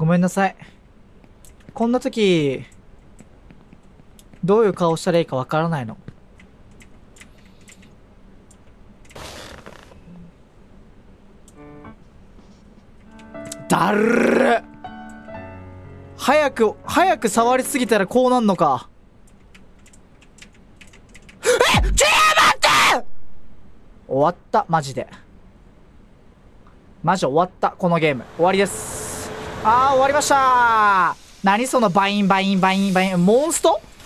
ごめんなさい。こんな時、どういう顔したらいいかわからないの。だるっ。早く触りすぎたらこうなんのか。え、ちょ待って！終わった、マジで。マジ終わった、このゲーム。終わりです。あー、終わりましたー。何そのバインバインバインバイン。モンスト